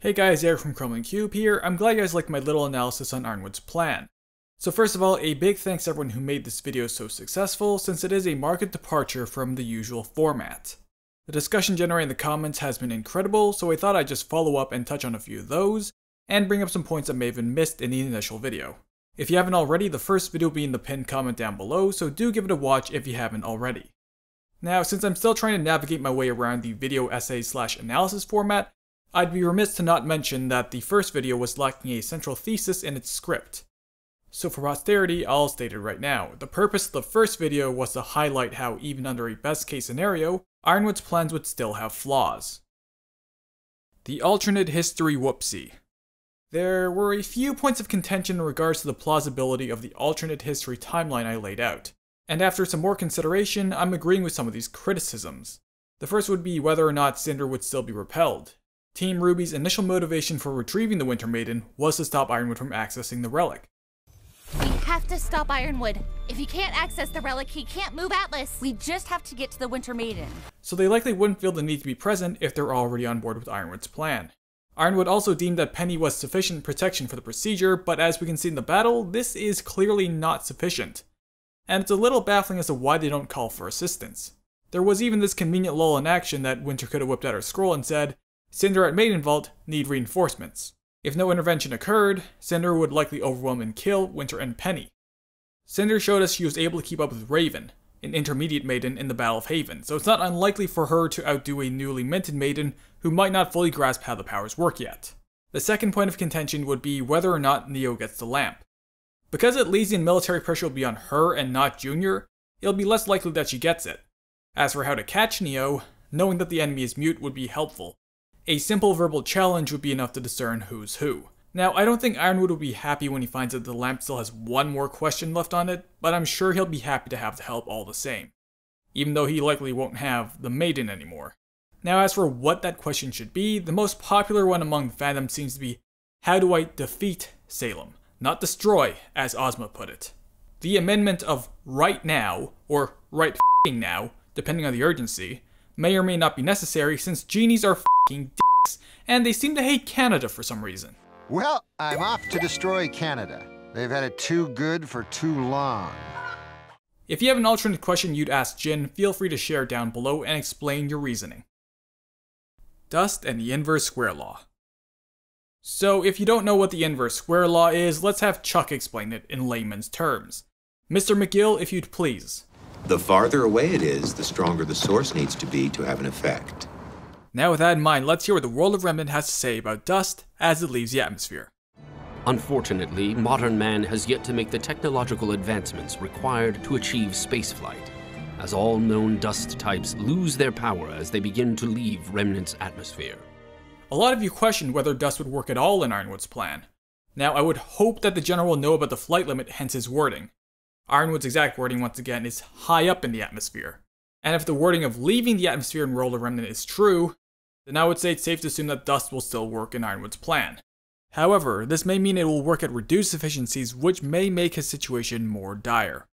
Hey guys, Eric from Crumbling Cube here. I'm glad you guys liked my little analysis on Ironwood's plan. So first of all, a big thanks to everyone who made this video so successful, since it is a marked departure from the usual format. The discussion generated in the comments has been incredible, so I thought I'd just follow up and touch on a few of those, and bring up some points that may have been missed in the initial video. If you haven't already, the first video will be in the pinned comment down below, so do give it a watch if you haven't already. Now, since I'm still trying to navigate my way around the video essay/analysis format, I'd be remiss to not mention that the first video was lacking a central thesis in its script. So for posterity, I'll state it right now. The purpose of the first video was to highlight how, even under a best case scenario, Ironwood's plans would still have flaws. The alternate history whoopsie. There were a few points of contention in regards to the plausibility of the alternate history timeline I laid out, and after some more consideration, I'm agreeing with some of these criticisms. The first would be whether or not Cinder would still be repelled. Team Ruby's initial motivation for retrieving the Winter Maiden was to stop Ironwood from accessing the relic. We have to stop Ironwood. If he can't access the relic, he can't move Atlas. We just have to get to the Winter Maiden. So they likely wouldn't feel the need to be present if they're already on board with Ironwood's plan. Ironwood also deemed that Penny was sufficient protection for the procedure, but as we can see in the battle, this is clearly not sufficient. And it's a little baffling as to why they don't call for assistance. There was even this convenient lull in action that Winter could have whipped out her scroll and said, "Cinder at Maiden Vault need reinforcements." If no intervention occurred, Cinder would likely overwhelm and kill Winter and Penny. Cinder showed us she was able to keep up with Raven, an intermediate maiden in the Battle of Haven, so it's not unlikely for her to outdo a newly minted maiden who might not fully grasp how the powers work yet. The second point of contention would be whether or not Neo gets the lamp. Because Atlassian military pressure will be on her and not Junior, it'll be less likely that she gets it. As for how to catch Neo, knowing that the enemy is mute would be helpful. A simple verbal challenge would be enough to discern who's who. Now, I don't think Ironwood will be happy when he finds that the lamp still has one more question left on it, but I'm sure he'll be happy to have the help all the same. Even though he likely won't have the maiden anymore. Now, as for what that question should be, the most popular one among the fandom seems to be, "How do I defeat Salem? Not destroy," as Ozma put it. The amendment of "right now," or "right f***ing now," depending on the urgency, may or may not be necessary since genies are f***ing dicks, and they seem to hate Canada for some reason. Well, I'm off to destroy Canada. They've had it too good for too long. If you have an alternate question you'd ask Jin, feel free to share it down below and explain your reasoning. Dust and the inverse square law. So, if you don't know what the inverse square law is, let's have Chuck explain it in layman's terms. Mr. McGill, if you'd please. The farther away it is, the stronger the source needs to be to have an effect. Now with that in mind, let's hear what the World of Remnant has to say about dust as it leaves the atmosphere. Unfortunately, modern man has yet to make the technological advancements required to achieve spaceflight, as all known dust types lose their power as they begin to leave Remnant's atmosphere. A lot of you questioned whether dust would work at all in Ironwood's plan. Now, I would hope that the general will know about the flight limit, hence his wording. Ironwood's exact wording, once again, is high up in the atmosphere. And if the wording of leaving the atmosphere in World of Remnant is true, then I would say it's safe to assume that dust will still work in Ironwood's plan. However, this may mean it will work at reduced efficiencies, which may make his situation more dire.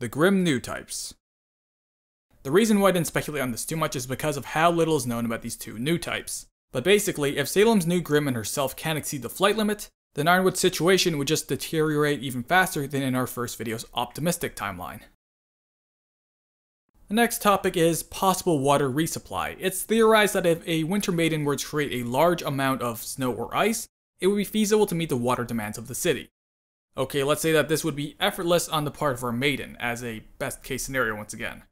The Grimm new types. The reason why I didn't speculate on this too much is because of how little is known about these two new types. But basically, if Salem's new Grimm and herself can exceed the flight limit, then Ironwood's situation would just deteriorate even faster than in our first video's optimistic timeline. The next topic is possible water resupply. It's theorized that if a Winter Maiden were to create a large amount of snow or ice, it would be feasible to meet the water demands of the city. Okay, let's say that this would be effortless on the part of our Maiden, as a best case scenario once again.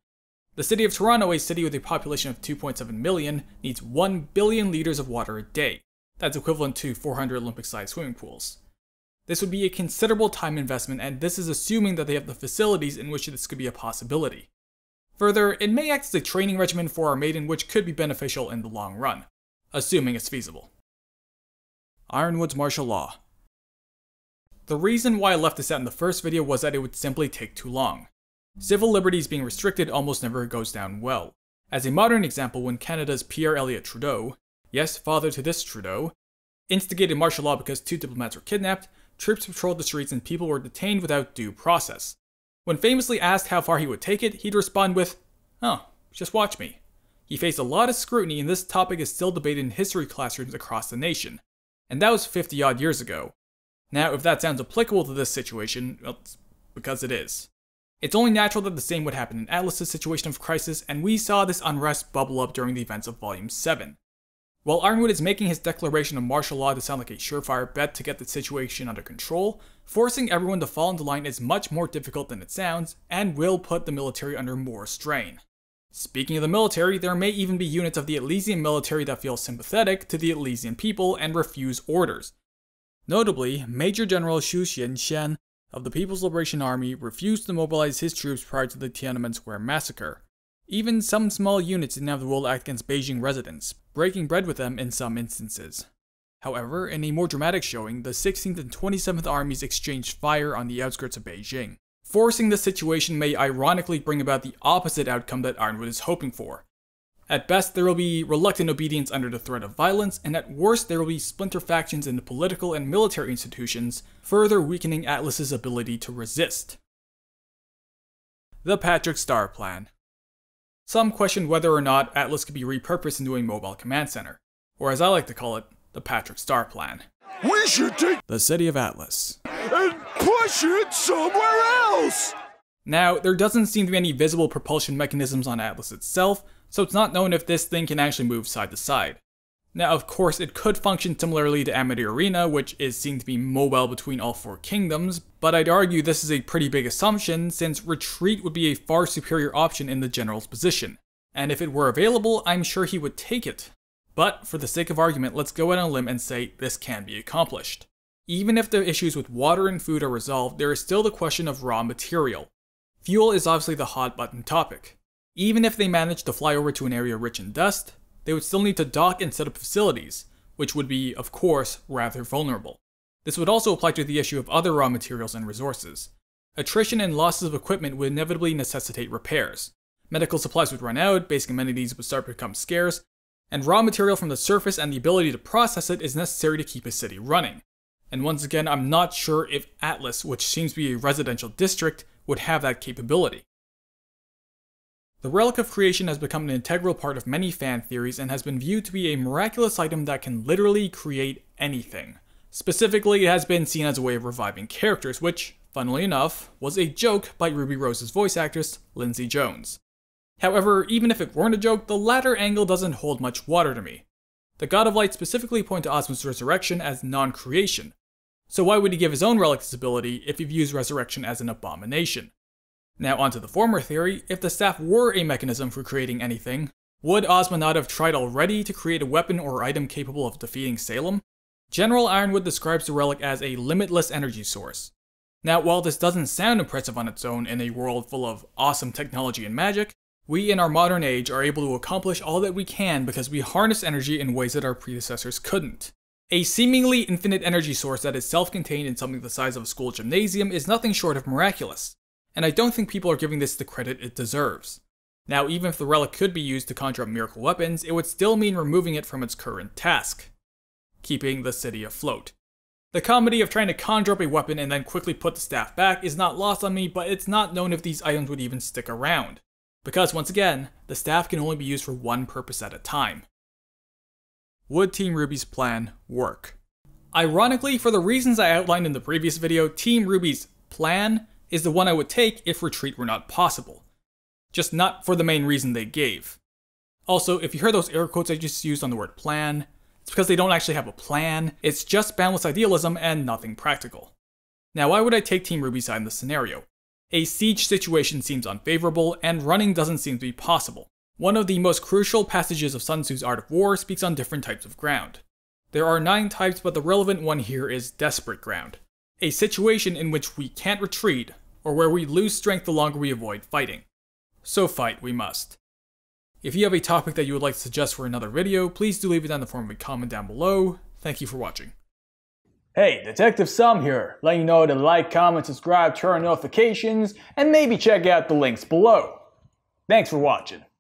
The city of Toronto, a city with a population of 2.7 million, needs 1 billion liters of water a day. That's equivalent to 400 Olympic-sized swimming pools. This would be a considerable time investment, and this is assuming that they have the facilities in which this could be a possibility. Further, it may act as a training regimen for our Maiden, which could be beneficial in the long run, assuming it's feasible. Ironwood's martial law. The reason why I left this out in the first video was that it would simply take too long. Civil liberties being restricted almost never goes down well. As a modern example, when Canada's Pierre Elliott Trudeau, yes, father to this Trudeau, instigated martial law because 2 diplomats were kidnapped, troops patrolled the streets and people were detained without due process. When famously asked how far he would take it, he'd respond with, "Oh, just watch me." He faced a lot of scrutiny, and this topic is still debated in history classrooms across the nation. And that was 50-odd years ago. Now, if that sounds applicable to this situation, well, it's because it is. It's only natural that the same would happen in Atlas's situation of crisis, and we saw this unrest bubble up during the events of Volume 7. While Ironwood is making his declaration of martial law to sound like a surefire bet to get the situation under control, forcing everyone to fall into line is much more difficult than it sounds, and will put the military under more strain. Speaking of the military, there may even be units of the Elysian military that feel sympathetic to the Elysian people and refuse orders. Notably, Major General Xu Xianxian of the People's Liberation Army refused to mobilize his troops prior to the Tiananmen Square massacre. Even some small units didn't have the will to act against Beijing residents, breaking bread with them in some instances. However, in a more dramatic showing, the 16th and 27th Armies exchanged fire on the outskirts of Beijing. Forcing the situation may ironically bring about the opposite outcome that Ironwood is hoping for. At best, there will be reluctant obedience under the threat of violence, and at worst, there will be splinter factions in the political and military institutions, further weakening Atlas's ability to resist. The Patrick Starr Plan. Some questioned whether or not Atlas could be repurposed into a mobile command center, or as I like to call it, the Patrick Starr Plan. We should take the city of Atlas and push it somewhere else! Now, there doesn't seem to be any visible propulsion mechanisms on Atlas itself, so it's not known if this thing can actually move side to side. Now, of course, it could function similarly to Amity Arena, which is seen to be mobile between all four kingdoms, but I'd argue this is a pretty big assumption, since retreat would be a far superior option in the general's position. And if it were available, I'm sure he would take it. But, for the sake of argument, let's go out on a limb and say this can be accomplished. Even if the issues with water and food are resolved, there is still the question of raw material. Fuel is obviously the hot-button topic. Even if they managed to fly over to an area rich in dust, they would still need to dock and set up facilities, which would be, of course, rather vulnerable. This would also apply to the issue of other raw materials and resources. Attrition and losses of equipment would inevitably necessitate repairs. Medical supplies would run out, basic amenities would start to become scarce, and raw material from the surface and the ability to process it is necessary to keep a city running. And once again, I'm not sure if Atlas, which seems to be a residential district, would have that capability. The Relic of Creation has become an integral part of many fan theories and has been viewed to be a miraculous item that can literally create anything. Specifically, it has been seen as a way of reviving characters, which, funnily enough, was a joke by Ruby Rose's voice actress, Lindsay Jones. However, even if it weren't a joke, the latter angle doesn't hold much water to me. The God of Light specifically points to Ozma's resurrection as non-creation, so why would he give his own relic this ability if he views resurrection as an abomination? Now onto the former theory, if the staff were a mechanism for creating anything, would Ozma not have tried already to create a weapon or item capable of defeating Salem? General Ironwood describes the relic as a limitless energy source. Now while this doesn't sound impressive on its own in a world full of awesome technology and magic, we in our modern age are able to accomplish all that we can because we harness energy in ways that our predecessors couldn't. A seemingly infinite energy source that is self-contained in something the size of a school gymnasium is nothing short of miraculous. And I don't think people are giving this the credit it deserves. Now, even if the relic could be used to conjure up miracle weapons, it would still mean removing it from its current task, keeping the city afloat. The comedy of trying to conjure up a weapon and then quickly put the staff back is not lost on me, but it's not known if these items would even stick around. Because, once again, the staff can only be used for one purpose at a time. Would Team Ruby's plan work? Ironically, for the reasons I outlined in the previous video, Team Ruby's plan is the one I would take if retreat were not possible. Just not for the main reason they gave. Also, if you heard those air quotes I just used on the word plan, it's because they don't actually have a plan, it's just boundless idealism and nothing practical. Now why would I take Team Ruby's side in this scenario? A siege situation seems unfavorable, and running doesn't seem to be possible. One of the most crucial passages of Sun Tzu's Art of War speaks on different types of ground. There are 9 types, but the relevant one here is desperate ground. A situation in which we can't retreat, or where we lose strength the longer we avoid fighting. So fight we must. If you have a topic that you would like to suggest for another video, please do leave it in the form of a comment down below. Thank you for watching. Hey, Detective Sum here, letting you know to like, comment, subscribe, turn on notifications, and maybe check out the links below. Thanks for watching.